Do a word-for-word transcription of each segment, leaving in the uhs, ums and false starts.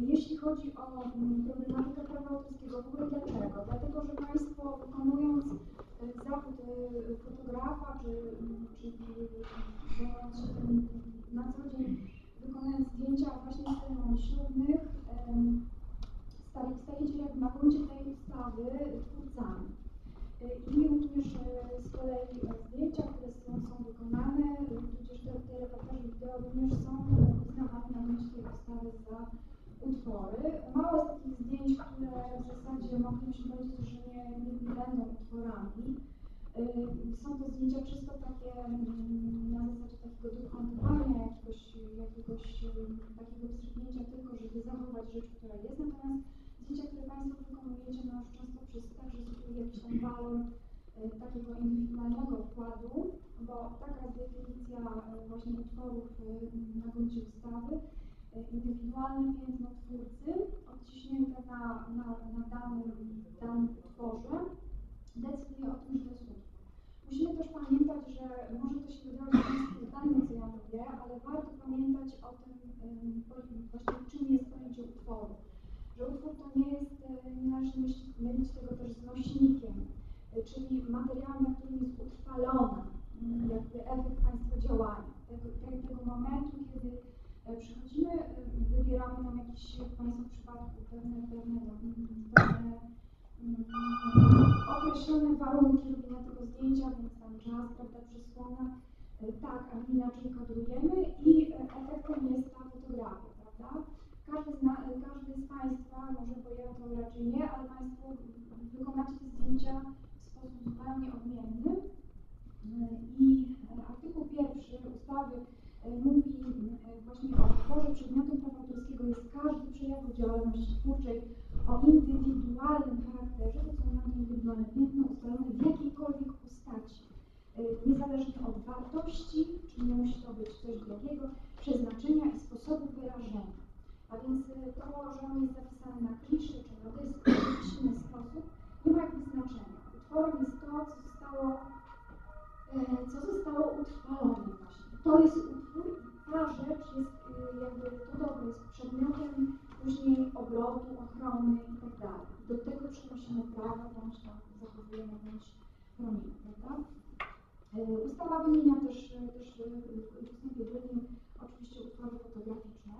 Jeśli chodzi o problematykę prawa autorskiego, w ogóle dlaczego? Dlatego, że Państwo wykonując zawód fotografa, czy, czy, czy na co dzień wykonując zdjęcia właśnie stron ślubnych, stajecie jak na gruncie tej ustawy twórcami. I również z kolei zdjęcia, które są wykonane, przecież te, te reportaże wideo również są uznawane na myśli ustawy za utwory. Mało z takich zdjęć, które w zasadzie mogliśmy powiedzieć, że nie, nie będą utworami. Są to zdjęcia czysto takie na zasadzie takiego dokumentowania, jakiegoś, jakiegoś takiego wstrzyknięcia tylko, żeby zachować rzecz, która jest. Natomiast zdjęcia, które Państwo wykonujecie, no już często przez tak, że jest jakiś tam walor takiego indywidualnego wkładu, bo taka jest definicja właśnie utworów na gruncie ustawy. Indywidualne piętno twórcy, odciśnięte na, na, na danym, danym utworze, decyduje o tym, że to jest utwór. Musimy też pamiętać, że może to się wydawać niespytanie, co ja mówię, ale warto pamiętać o tym, um, właśnie czym jest pojęcie utworu. Że utwór to nie jest, nie należy mylić tego też z nośnikiem, czyli materiałem, na którym jest utrwalona jakby efekt Państwa działania. Tego, tego momentu, kiedy przychodzimy, wybieramy tam jakiś w Państwa przypadku pewne, pewne, pewne um, określone warunki robienia tego zdjęcia, więc tam czas, prawda, przysłona, tak, a inaczej kodujemy i efektem jest ta fotografia, prawda? Każdy z, na, każdy z Państwa, może bo ja to raczej nie, ale Państwo wykonacie te zdjęcia w sposób zupełnie odmienny. I artykuł pierwszy ustawy mówi właśnie o utworze, przedmiotem prawa autorskiego jest każdy przejaw działalności twórczej o indywidualnym charakterze, to są nam indywidualne piętno ustalone w jakiejkolwiek postaci, niezależnie od wartości, czyli nie musi to być coś drogiego, przeznaczenia i sposobu wyrażenia. A więc to, że on jest zapisane na kliszy czy na dysku w inny sposób, nie ma jakiegoś znaczenia. Utworem jest to, co zostało, co zostało utrwalone właśnie. To jest utwór, ta rzecz jest jakby to dobro, jest przedmiotem później obrotu, ochrony itd. Do tego przynosimy prawa, bądź tam zachowujemy, bądź chronimy, prawda? Ustawa wymienia też, też w ustępie drugim oczywiście utwory fotograficzne.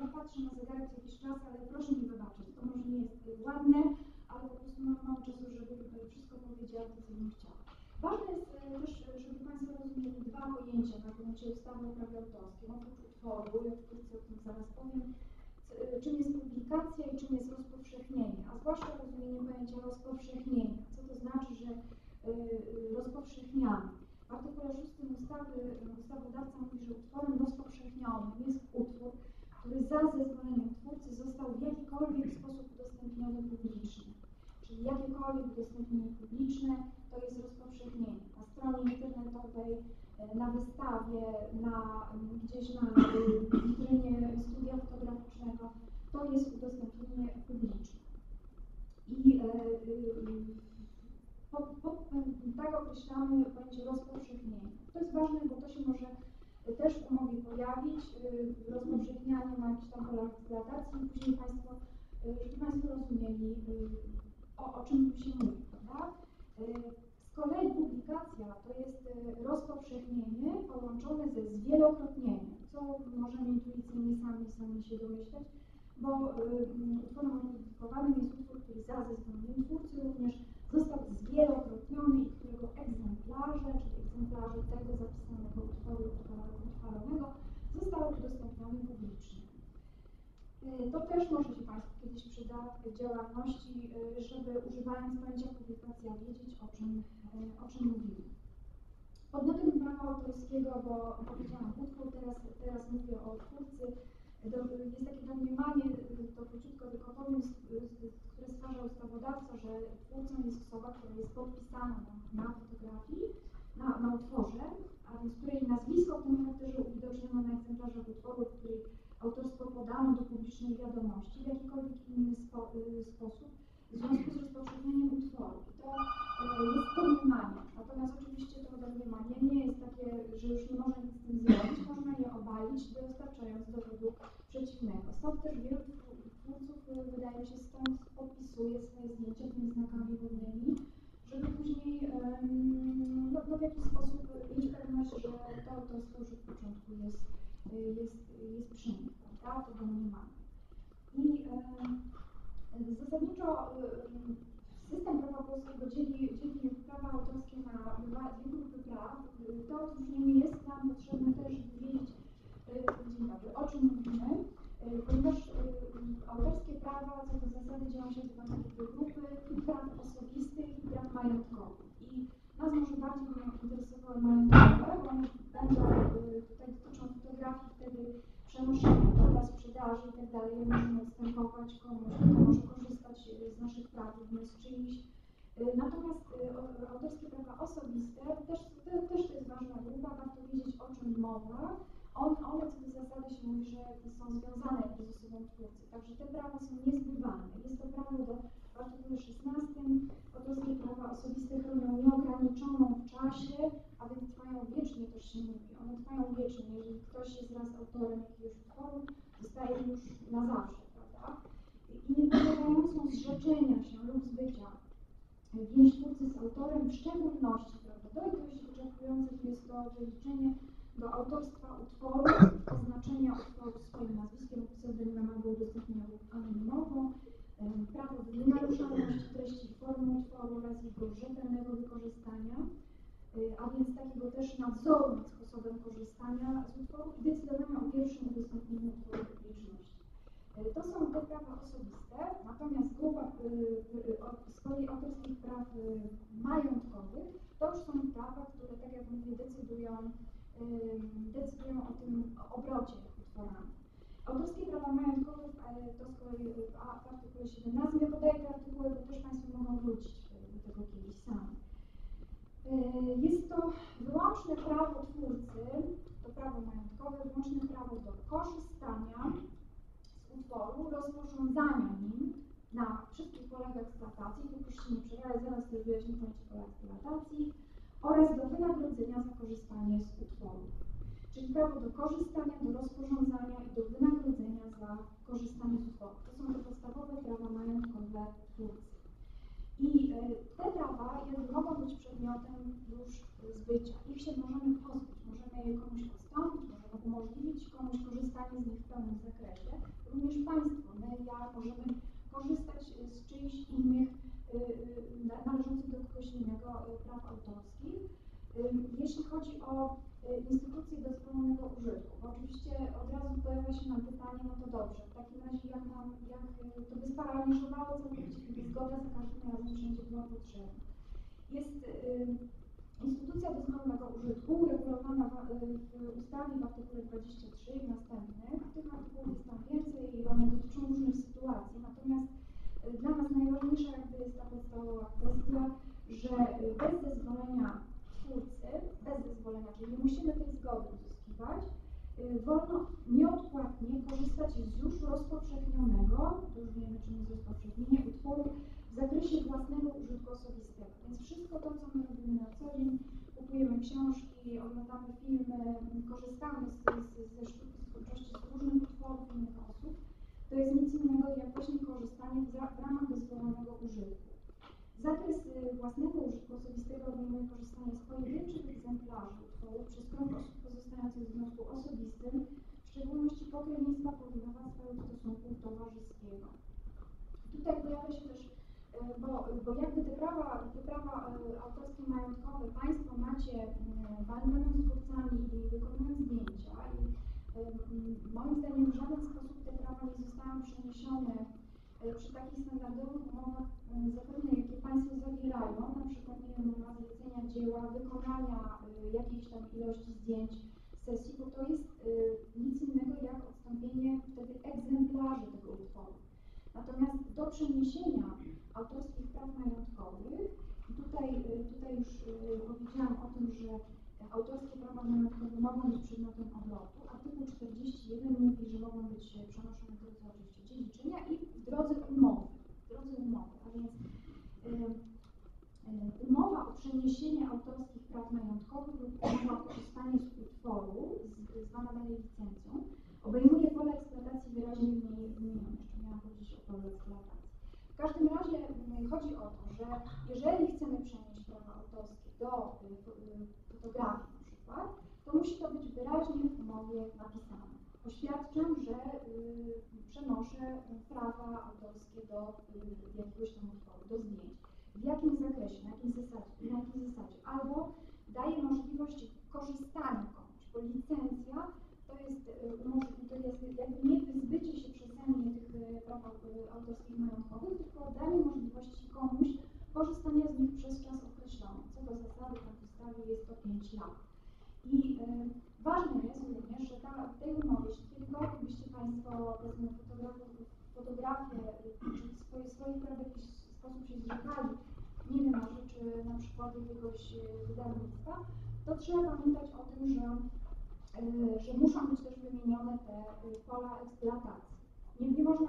Ja patrzę na zegarek co jakiś czas, ale proszę mi wybaczyć, to może nie jest ładne, ale po prostu mam mało czasu, żeby wszystko powiedziała to, co bym chciała. Ważne jest też, żeby Państwo rozumieli dwa pojęcia na gruncie ustawy o prawie autorskim, oprócz utworu, ja wkrótce o tym zaraz powiem, czym jest publikacja i czym jest rozpowszechnienie, a zwłaszcza rozumienie pojęcia rozpowszechnienia, co to znaczy, że yy, rozpowszechniamy. W artykule szóstym ustawy ustawodawca mówi, że utworem rozpowszechnionym jest utwór, który za zezwoleniem twórcy został w jakikolwiek sposób udostępniony publicznie. Czyli jakiekolwiek udostępnienie publiczne to jest rozpowszechnienie. Na stronie internetowej, na wystawie, na, gdzieś na witrynie studia fotograficznego to jest udostępnienie publiczne. I e, po, po, tak określamy pojęcie rozpowszechnienie. To jest ważne, bo to się może też w umowie pojawić. Rozpowszechnianie ma jakiś tam pole eksploatacji i później Państwo, żeby Państwo rozumieli, O, o czym tu się mówi, prawda? Z kolei publikacja to jest rozpowszechnienie połączone ze zwielokrotnieniem, co możemy intuicyjnie sami, sami się domyśleć, bo utworem modyfikowanym jest utwór, który za zezwoleniem twórcy również został zwielokrotniony i którego egzemplarze, czyli egzemplarze tego zapisanego utworu utrwalonego zostały udostępnione publicznie. To też może się Państwu kiedyś przyda w działalności, żeby używając pojęcia publikacja wiedzieć, o czym, o czym mówimy. Podmiotem prawa autorskiego, bo powiedziałam utwór, teraz, teraz mówię o twórcy, do, jest takie domniemanie, to króciutko tylko powiem, z, z, z wskaże ustawodawca, że twórcą jest osoba, która jest podpisana na, na fotografii, na, na utworze, a więc której nazwisko w tym charakterze uwidoczniono na egzemplarzach utworu, w której autorstwo podano do publicznej wiadomości w jakikolwiek inny spo, y, sposób w związku z rozpowszechnieniem utworu. I to y, jest domniemanie. Natomiast oczywiście to domniemanie nie jest takie, że już nie można nic z tym zrobić, można je obalić, dostarczając dowodu przeciwnego. Stąd też wielu twórców, wydaje mi się, stąd podpisuje swoje zdjęcia tymi znakami wodnymi, żeby później um, no, no w jakiś sposób mieć pewność, że to autorstwo już od początku jest, jest, jest przy nim, prawda? To domniemanie. I um, zasadniczo um, system prawa polskiego dzieli, dzieli prawa autorskie na dwa, dwie grupy praw. To odróżnienie jest nam potrzebne też, żeby wiedzieć, dzień dobry, o czym mówimy, ponieważ autorskie prawa co do zasady dzielą się na takie grupy praw osobistych i praw majątkowych. I nas może bardziej interesowały majątkowe, bo one będą tutaj dotyczą fotografii wtedy przenoszenia, prawda, sprzedaży i tak dalej. Możemy odstępować komuś, kto może korzystać z naszych praw, z czymś. Natomiast autorskie prawa osobiste, też, też to jest ważna grupa, warto wiedzieć, o czym mowa. On, one co do zasady się mówi, że są związane jakby ze sobą twórcy, także te prawa są niezbywalne. Jest to prawo do artykułu szesnastego, autorskie prawa osobiste chronią nieograniczoną w czasie, a więc trwają wiecznie, też się mówi, one trwają wiecznie, jeżeli ktoś jest raz autorem jakiegoś utworu, zostaje już na zawsze, prawda? I niepodlegającą zrzeczenia się lub zbycia więź twórcy z autorem, w szczególności, prawda, do jakiegoś wyczerpujących jest to wyliczenie do autorstwa utworu, oznaczenia utworu swoim nazwiskiem lub pseudonimem udostępnionym anonimowo, prawo do nienaruszalności treści i formy utworu oraz jego rzetelnego wykorzystania, a więc takiego też nadzoru nad sposobem korzystania z utworu i decydowania o pierwszym udostępnieniu utworu publiczności. To są te prawa osobiste, natomiast grupa z kolei autorskich praw majątkowych to już są prawa, które, tak jak mówię, decydują decydują o tym obrocie utworami. Autorskie prawa majątkowe, to z kolei w artykule siedemnastym, ja podaję te artykuły, bo też Państwo mogą wrócić do tego kiedyś sami. Jest to wyłączne prawo twórcy, to prawo majątkowe, wyłączne prawo do korzystania z utworu, rozporządzania nim na wszystkich polach eksploatacji, tu już się nie przerażę, zaraz też wyjaśnię pojęcie pola eksploatacji, oraz do wynagrodzenia za korzystanie z utworu, czyli prawo do korzystania, do rozporządzania i do wynagrodzenia za korzystanie z utworu. To są te podstawowe prawa majątkowe twórcy. I te prawa jakby mogą być przedmiotem już zbycia. Ich się możemy pozbyć, możemy je komuś odstąpić, możemy umożliwić komuś korzystanie z nich w pełnym zakresie. Również Państwo, my, ja możemy korzystać z czyichś innych należących do kogoś innego praw autorskich. Jeśli chodzi o instytucje dozwolonego użytku, bo oczywiście od razu pojawia się nam pytanie, no to dobrze, w takim razie jak nam, jak to by sparaliżowało całkowicie, zgoda za każdym razem wszędzie była potrzebna. Jest instytucja dozwolonego użytku uregulowana w ustawie w artykule dwudziestym trzecim i następnych. Tych artykułów jest tam więcej i one dotyczą różnych sytuacji, natomiast dla nas najważniejsza jakby jest ta podstawowa kwestia, że bez zezwolenia twórcy, bez zezwolenia, czyli nie musimy tej zgody uzyskiwać, wolno nieodpłatnie korzystać z już rozpowszechnionego, to już wiemy czym jest rozpowszechnienie utworu, w zakresie własnego użytku osobistego. Więc wszystko to, co my robimy na co dzień, kupujemy książki, oglądamy filmy, korzystamy z, z, ze sztuki, z twórczości, z różnych utworów innych osób, to jest nic innego jak właśnie korzystanie w ramach dozwolonego użytku. Zakres własnego użytku osobistego obejmuje korzystanie z pojedynczych egzemplarzy utworu przez krąg osób pozostających w związku osobistym, w szczególności pokrewieństwa, powinnowactwa lub stosunku towarzyskiego. Tutaj pojawia się też, bo, bo jakby te prawa, te prawa autorskie, majątkowe Państwo macie, będąc twórcami i wykonując zdjęcia, moim zdaniem w żaden sposób te prawa nie zostaną przeniesione przy takich standardowych umowach, zapewne jakie Państwo zawierają, na przykład nie wiem, na zlecenia dzieła, wykonania jakiejś tam ilości zdjęć sesji, bo to jest nic innego jak odstąpienie wtedy egzemplarzy tego utworu. Natomiast do przeniesienia autorskich praw majątkowych. I tutaj, tutaj już powiedziałam o tym, że autorskie prawa majątkowe mogą być przedmiotem obrotu. Artykuł czterdzieści jeden mówi, że mogą być przenoszone w drodze oczywiście dziedziczenia i w drodze umowy. W drodze umowy. A więc y, y, umowa o przeniesienie autorskich praw majątkowych lub umowa o korzystanie z utworu, z, zwana dalej licencją, obejmuje pole eksploatacji wyraźnie wymienione. Jeszcze miałam powiedzieć o polu eksploatacji. W każdym razie y, chodzi o to, że jeżeli chcemy przenieść prawa autorskie do y, y, fotografii na przykład, to musi to być wyraźnie w umowie napisane. Oświadczam, że y, przenoszę prawa autorskie do y, jakiegoś tam utworu, do zdjęć. W jakim zakresie, na jakiej zasadzie, na jakiej zasadzie. Albo daje możliwość korzystania komuś, bo licencja to jest, y, to jest jakby nie wyzbycie się przesłanie tych praw autorskich majątkowych, tylko danie możliwości komuś korzystania z nich przez czas określony. Co do zasady, tak w ustawie jest to pięć lat. I y, ważne jest również, że ta, w tej umowie, jeśli tylko byście Państwo fotografię czy swoje, swoich praw w jakiś sposób się zrzekali, nie wiem, może czy na przykład jakiegoś wydawnictwa, to trzeba pamiętać o tym, że, że muszą być też wymienione te pola eksploatacji. Nie, nie można,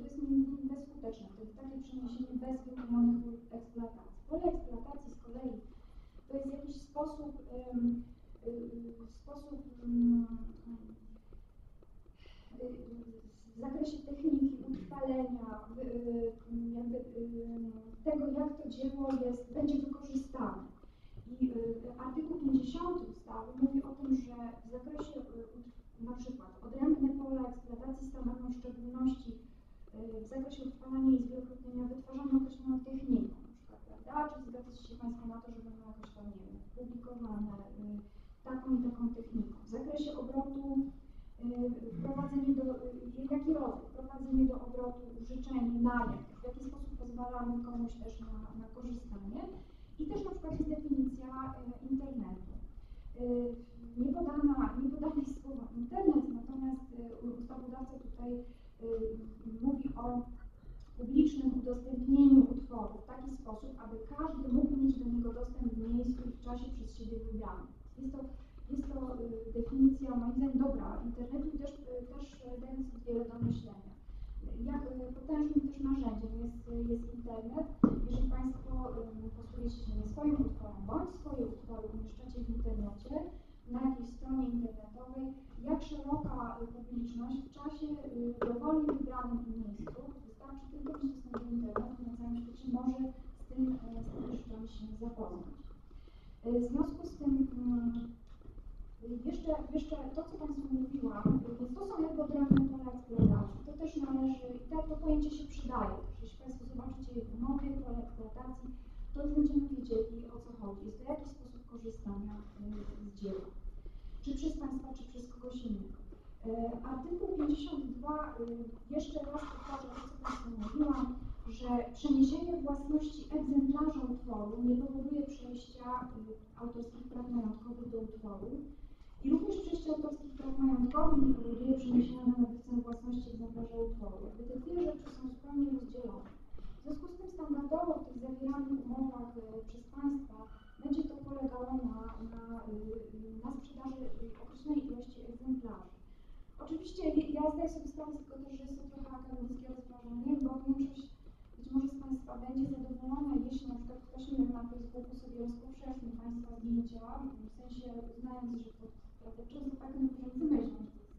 to jest nieskuteczne, to jest takie przeniesienie bez wymienionych eksploatacji. Pole eksploatacji z kolei to jest jakiś sposób, um, w sposób w zakresie techniki utrwalenia, jakby tego, jak to dzieło jest, będzie wykorzystane. I artykuł pięćdziesiąty ustawy mówi o tym, że w zakresie na przykład odrębne pola eksploatacji stanowią w szczególności w zakresie utrwalania i zwielokrotnienia wytwarzaną określoną techniką, na przykład, prawda? Czy zgadzacie się Państwo na to, że będą jakoś tam, nie wiem, publikowane taką i taką techniką. W zakresie obrotu y, wprowadzenie do, y, jaki rodzaj, wprowadzenie do obrotu życzeń, najem, w jaki sposób pozwalamy komuś też na, na korzystanie. I też na przykład jest definicja y, internetu. Y, nie podana, nie podane słowa internet, natomiast y, ustawodawca tutaj y, mówi o publicznym udostępnieniu utworu w taki sposób, aby każdy mógł mieć do niego dostęp w miejscu i w czasie przez siebie wybranym. Jest to, jest to y, definicja, moim zdaniem, dobra internetu, też, y, też dając wiele do myślenia. Jak y, potężnym też narzędziem jest, y, jest internet. Jeżeli Państwo y, posługujecie się nie swoim utworem, bądź swoje utwory umieszczacie w internecie, na jakiejś stronie internetowej, jak szeroka y, publiczność w czasie y, dowolnie wybranym miejscu, wystarczy tylko dostęp do internetu na całym świecie, może z tym y, się zapoznać. W związku z tym jeszcze, jeszcze to, co Państwu mówiłam, to są jakby odrębne pola eksploatacji. To też należy, i to pojęcie się przydaje. Jeśli Państwo zobaczycie w umowie pole eksploatacji, to już będziemy wiedzieli, o co chodzi. Jest to jakiś sposób korzystania z dzieła. Czy przez Państwa, czy przez kogoś innego. Artykuł pięćdziesiąty drugi jeszcze raz powtarza to, co Państwu mówiłam, że przeniesienie własności egzemplarza utworu nie powoduje przejścia y, autorskich praw majątkowych do utworu i również przejście autorskich praw majątkowych nie powoduje przeniesienia na nabywcę własności egzemplarza utworu. Jakby te dwie rzeczy są zupełnie rozdzielone. W związku z tym standardowo w tych zawieranych umowach y, przez Państwa będzie to polegało na, na, y, na sprzedaży określonej ilości egzemplarzy. Oczywiście ja zdaję sobie sprawę z tego też, że jest to trochę akademickie rozważanie, bo większość być może z Państwa będzie zadowolona, jeśli na przykład ktoś nie na Facebooku sobie rozpowszechni Państwa zdjęcia, w sensie uznając, że to prawda, często tak niektórzy myślą, że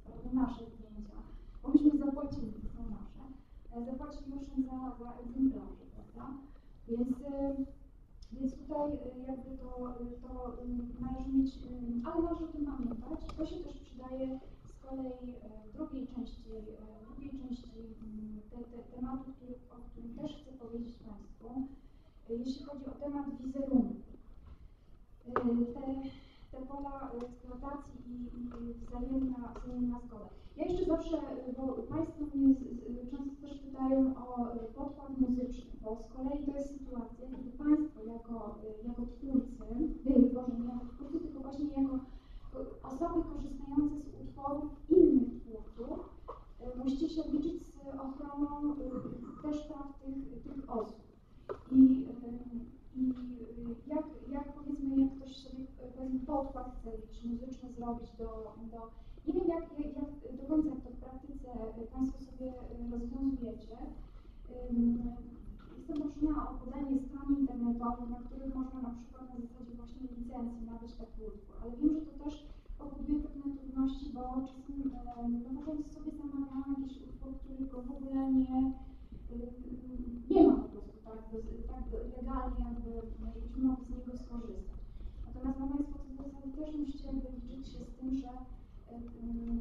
to prawda, nasze zdjęcia, bo myśmy zapłacili, to są nasze, zapłacili już za, za egzemplarze, prawda? Więc, więc tutaj jakby to, to należy mieć, ale należy o tym pamiętać, to się też przydaje z kolei w drugiej części, drugiej części te, te, tematu, o którym też chcę powiedzieć Państwu, jeśli chodzi o temat wizerunku. Te, te pola eksploatacji i, i wzajemna, wzajemna zgoda. Ja jeszcze zawsze, bo Państwo mnie często też pytają o podkład muzyczny, bo z kolei to jest sytuacja, kiedy Państwo jako, jako twórcy, Boże, nie jako twórcy, tylko właśnie jako osoby korzystające z utworów innych twórców, musicie się liczyć z ochroną też praw tych, tych osób. I, i jak, jak powiedzmy, jak ktoś sobie pewien podkład chce muzyczny zrobić do, do... Nie wiem, jak, jak do końca to w praktyce Państwo sobie rozwiązujecie. Jestem proszona o podanie stron internetowych, na których można na przykład na zasadzie właśnie licencji nabyć taki utwór, ale wiem, że to też powoduje pewne trudności, bo czasem wychodząc sobie sama na jakiś utwór, którego w ogóle nie, nie ma po prostu tak, tak legalnie, jakby być mogli z niego skorzystać. Natomiast na Państwo co do też musicie liczyć się z tym, że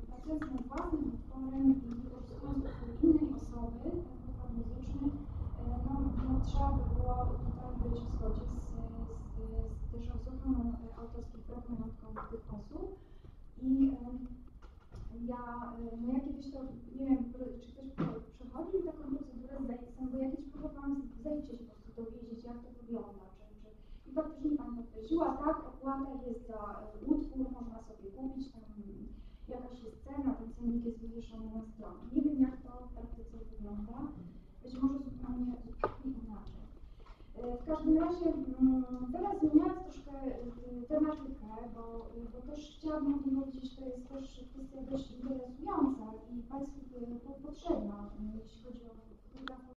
pracując nad własnym utworem i wykorzystując utwór innej osoby, na muzyczny, no, no, trzeba by było tutaj być w zgodzie z, z, z też osobą autorskich praw majątkowych tych osób. I y, ja, no ja kiedyś to, nie wiem, czy ktoś przechodził taką procedurę z zajęciem, bo ja kiedyś próbowałam zajęcie się po prostu dowiedzieć, jak to wygląda. Czy, czy, I faktycznie Pani podkreśliła, tak, opłata jest za y, utwór, można sobie kupić, tam jakaś jest cena, ten cennik jest wywieszony na stronie. Nie wiem, jak to w praktyce wygląda. Być może zupełnie inaczej. W każdym razie teraz zmieniając troszkę tematykę, bo, bo też chciałabym powiedzieć, to jest też kwestia dość interesująca i Państwu potrzebna, jeśli chodzi o kulturę